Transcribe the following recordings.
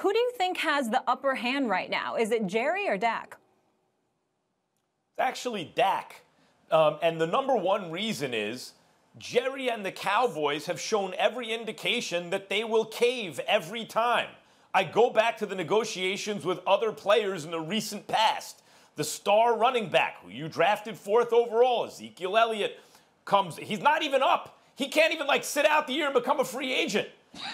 Who do you think has the upper hand right now? Is it Jerry or Dak? Actually, Dak. And the number one reason is Jerry and the Cowboys have shown every indication that they will cave every time. I go back to the negotiations with other players in the recent past. The star running back, who you drafted 4th overall, Ezekiel Elliott, comes. He's not even up. He can't even, like, sit out the year and become a free agent.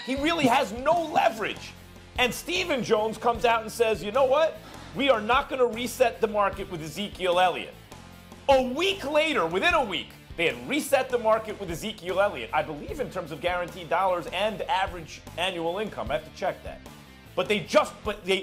He really has no leverage. And Stephen Jones comes out and says, you know what? We are not going to reset the market with Ezekiel Elliott. A week later, within a week, they had reset the market with Ezekiel Elliott, I believe in terms of guaranteed dollars and average annual income. I have to check that. But they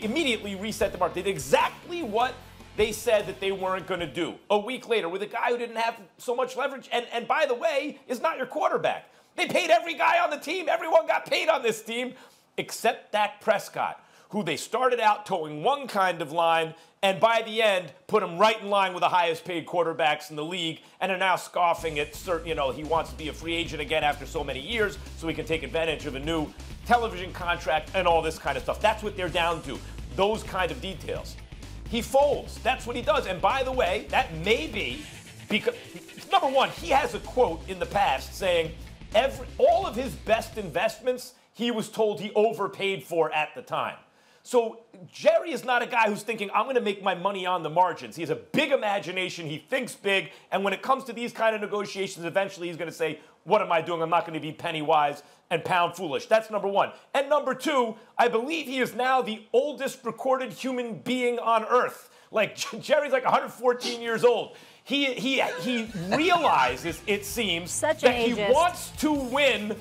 immediately reset the market. They did exactly what they said that they weren't going to do a week later with a guy who didn't have so much leverage and by the way, is not your quarterback. They paid every guy on the team. Everyone got paid on this team except Dak Prescott, who they started out towing one kind of line and by the end put him right in line with the highest paid quarterbacks in the league and are now scoffing at certain, you know, he wants to be a free agent again after so many years so he can take advantage of a new television contract and all this kind of stuff. That's what they're down to, those kind of details. He folds. That's what he does. And by the way, that may be because, number one, he has a quote in the past saying all of his best investments he was told he overpaid for at the time. So Jerry is not a guy who's thinking, I'm going to make my money on the margins. He has a big imagination. He thinks big. And when it comes to these kind of negotiations, eventually he's going to say, what am I doing? I'm not going to be penny wise and pound foolish. That's number one. And number two, I believe he is now the oldest recorded human being on earth. Like, Jerry's like 114 years old. He realizes, it seems, that he wants to win.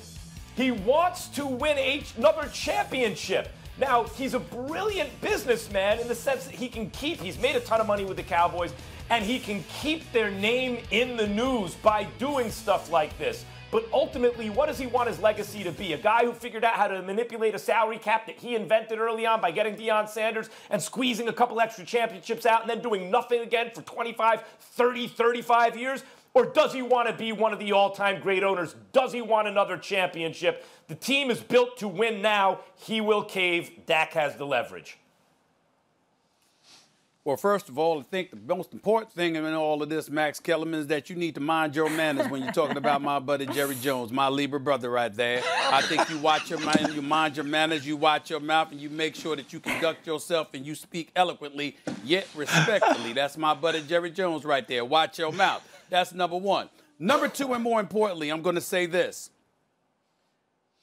He wants to win another championship. Now, he's a brilliant businessman in the sense that he can keep, he's made a ton of money with the Cowboys, and he can keep their name in the news by doing stuff like this. But ultimately, what does he want his legacy to be? A guy who figured out how to manipulate a salary cap that he invented early on by getting Deion Sanders and squeezing a couple extra championships out and then doing nothing again for 25, 30, 35 years? Or does he want to be one of the all-time great owners? Does he want another championship? The team is built to win now. He will cave. Dak has the leverage. Well, first of all, I think the most important thing in all of this, Max Kellerman, is that you need to mind your manners when you're talking about my buddy Jerry Jones, my Libra brother right there. I think you watch your mind, you mind your manners, you watch your mouth, and you make sure that you conduct yourself and you speak eloquently, yet respectfully. That's my buddy Jerry Jones right there. Watch your mouth. That's number one. Number two, and more importantly, I'm going to say this.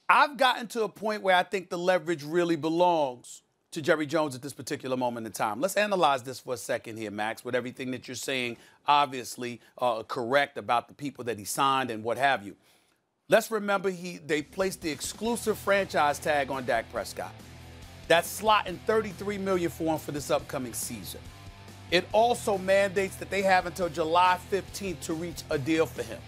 I've gotten to a point where I think the leverage really belongs to Jerry Jones at this particular moment in time. Let's analyze this for a second here, Max, with everything that you're saying, obviously correct about the people that he signed and what have you. Let's remember they placed the exclusive franchise tag on Dak Prescott. That's slotting $33 million for him for this upcoming season. It also mandates that they have until July 15th to reach a deal for him.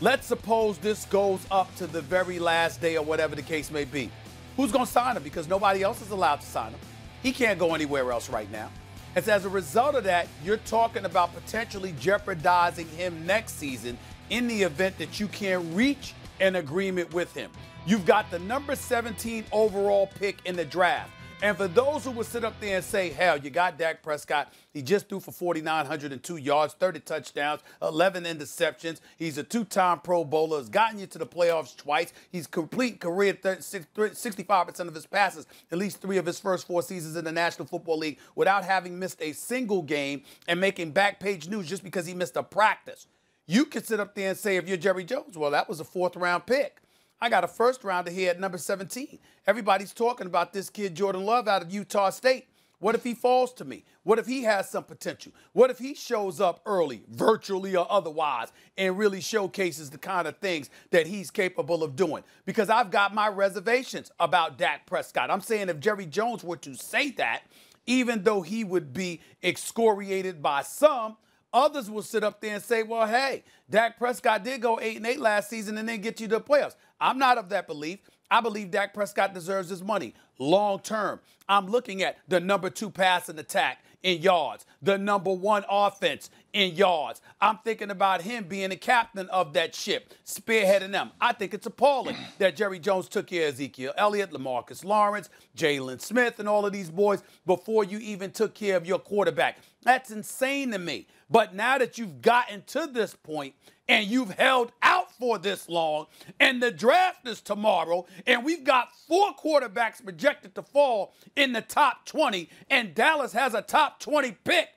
Let's suppose this goes up to the very last day or whatever the case may be. Who's going to sign him? Because nobody else is allowed to sign him. He can't go anywhere else right now. And so as a result of that, you're talking about potentially jeopardizing him next season in the event that you can't reach an agreement with him. You've got the number 17 overall pick in the draft. And for those who would sit up there and say, hell, you got Dak Prescott. He just threw for 4,902 yards, 30 touchdowns, 11 interceptions. He's a two-time Pro Bowler. He's gotten you to the playoffs twice. He's complete career 65% of his passes, at least 3 of his first 4 seasons in the National Football League, without having missed a single game and making back-page news just because he missed a practice. You could sit up there and say, if you're Jerry Jones, well, that was a 4th-round pick. I got a 1st rounder here at number 17. Everybody's talking about this kid, Jordan Love, out of Utah State. What if he falls to me? What if he has some potential? What if he shows up early, virtually or otherwise, and really showcases the kind of things that he's capable of doing? Because I've got my reservations about Dak Prescott. I'm saying if Jerry Jones were to say that, even though he would be excoriated by some, others will sit up there and say, well, hey, Dak Prescott did go 8-8 last season and then get you to the playoffs. I'm not of that belief. I believe Dak Prescott deserves his money long term. I'm looking at the number 2 pass in attack in yards, the number one offense in yards. I'm thinking about him being the captain of that ship, spearheading them. I think it's appalling that Jerry Jones took care of Ezekiel Elliott, LaMarcus Lawrence, Jalen Smith, and all of these boys before you even took care of your quarterback. That's insane to me. But now that you've gotten to this point and you've held out for this long and the draft is tomorrow and we've got four quarterbacks projected to fall in the top 20 and Dallas has a top 20 pick,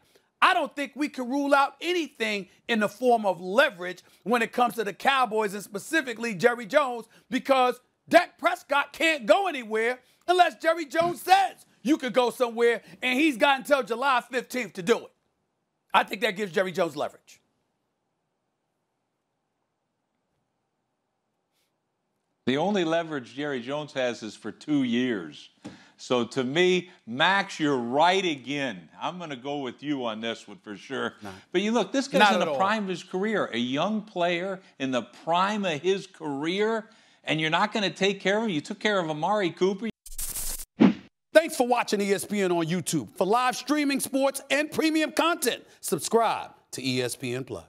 I don't think we can rule out anything in the form of leverage when it comes to the Cowboys and specifically Jerry Jones, because Dak Prescott can't go anywhere unless Jerry Jones says you could go somewhere, and he's got until July 15th to do it. I think that gives Jerry Jones leverage. The only leverage Jerry Jones has is for 2 years. So to me, Max, you're right again. I'm going to go with you on this one for sure. No. But you look, this guy's in the prime of his career, a young player in the prime of his career, and you're not going to take care of him. You took care of Amari Cooper. Thanks for watching ESPN on YouTube. For live streaming, sports, and premium content, subscribe to ESPN+.